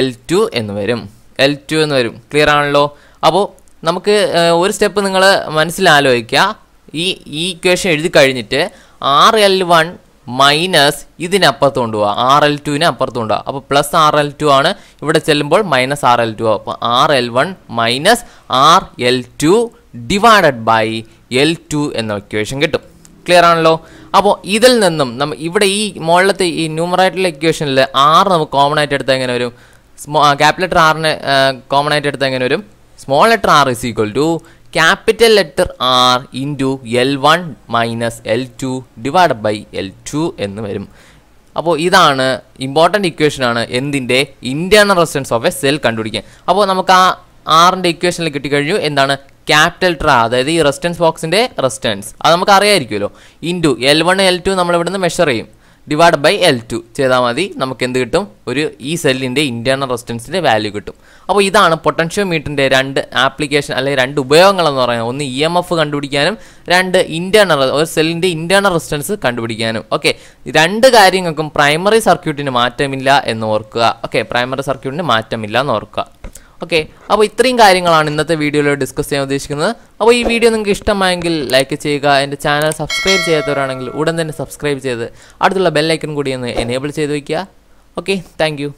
എൽ ടു എന്ന് വരും. എൽ ടു എന്ന് വരും. ക്ലിയർ ആണല്ലോ. അപ്പോൾ നമുക്ക് ഒരു സ്റ്റെപ്പ് നിങ്ങൾ മനസ്സിലാലോചിക്കുക. ഈ ഈ ഇക്വേഷൻ എഴുതി കഴിഞ്ഞിട്ട് ആർ എൽ വൺ മൈനസ് ഇതിനപ്പുറത്ത് കൊണ്ടുപോകാം, ആർ എൽ ടുവിന് അപ്പുറത്ത് കൊണ്ടുപോകാം. അപ്പോൾ പ്ലസ് ആർ എൽ ടു ആണ്, ഇവിടെ ചെല്ലുമ്പോൾ മൈനസ് ആർ എൽ ടു ആവും. അപ്പോൾ R L one minus R L two divided by L two എന്ന ഇക്വേഷൻ കിട്ടും. ക്ലിയർ ആണല്ലോ. അപ്പോൾ ഇതിൽ നിന്നും നമ്മൾ ഇവിടെ ഈ മുകളിലത്തെ ഈ ന്യൂമറേറ്ററിലെ ഇക്വേഷനിൽ ആർ നമുക്ക് കോമൺ ആയിട്ട് എടുത്താൽ എങ്ങനെ വരും? സ്മോ ക്യാപിറ്റൽ ലെറ്റർ ആറിന് കോമൺ ആയിട്ട് എടുത്താൽ എങ്ങനെ വരും? Small letter R is equal to capital letter R into L one minus L two divided by L two എന്ന് വരും. അപ്പോൾ ഇതാണ് ഇമ്പോർട്ടൻ്റ് ഇക്വേഷനാണ് എന്തിൻ്റെ? Internal resistance of a cell കണ്ടുപിടിക്കാൻ. അപ്പോൾ നമുക്ക് ആ ആറിൻ്റെ ഇക്വേഷനിൽ കിട്ടിക്കഴിഞ്ഞു. എന്താണ് ക്യാപിറ്റൽ ലെറ്റർ ആർ? അതായത് ഈ റെസിസ്റ്റൻസ് ബോക്സിൻ്റെ റെസിസ്റ്റൻസ് അത് നമുക്ക് അറിയാമായിരിക്കുമല്ലോ. Into L one L two നമ്മൾ ഇവിടുന്ന് മെഷർ ചെയ്യും, ഡിവൈഡ് ബൈ എൽ ടു ചെയ്താൽ മതി. നമുക്ക് എന്ത് കിട്ടും? ഒരു ഈ സെല്ലിൻ്റെ ഇന്റേണൽ റെസിസ്റ്റൻസിൻ്റെ വാല്യൂ കിട്ടും. അപ്പോൾ ഇതാണ് പൊട്ടൻഷ്യോ മീറ്ററിൻ്റെ രണ്ട് ആപ്ലിക്കേഷൻ അല്ലെങ്കിൽ രണ്ട് ഉപയോഗങ്ങളെന്ന് പറയുന്നത്. ഒന്ന് ഇ എം എഫ് കണ്ടുപിടിക്കാനും, രണ്ട് ഇന്റേണൽ ഒരു സെല്ലിൻ്റെ ഇന്റേണൽ റെസിസ്റ്റൻസ് കണ്ടുപിടിക്കാനും. ഓക്കെ, രണ്ട് കാര്യങ്ങൾക്കും പ്രൈമറി സർക്യൂട്ടിന് മാറ്റമില്ല എന്ന് ഓർക്കുക. ഓക്കെ, പ്രൈമറി സർക്യൂട്ടിന് മാറ്റമില്ല എന്ന് ഓർക്കുക. ഓക്കെ, അപ്പോൾ ഇത്രയും കാര്യങ്ങളാണ് ഇന്നത്തെ വീഡിയോയിൽ ഡിസ്കസ് ചെയ്യാൻ ഉദ്ദേശിക്കുന്നത്. അപ്പോൾ ഈ വീഡിയോ നിങ്ങൾക്ക് ഇഷ്ടമായെങ്കിൽ ലൈക്ക് ചെയ്യുക. എൻ്റെ ചാനൽ സബ്സ്ക്രൈബ് ചെയ്യാത്തവരാണെങ്കിൽ ഉടൻ തന്നെ സബ്സ്ക്രൈബ് ചെയ്ത് അടുത്തുള്ള ബെൽ ഐക്കൺ കൂടി ഒന്ന് എനേബിൾ ചെയ്ത് വയ്ക്കുക. Okay, thank U.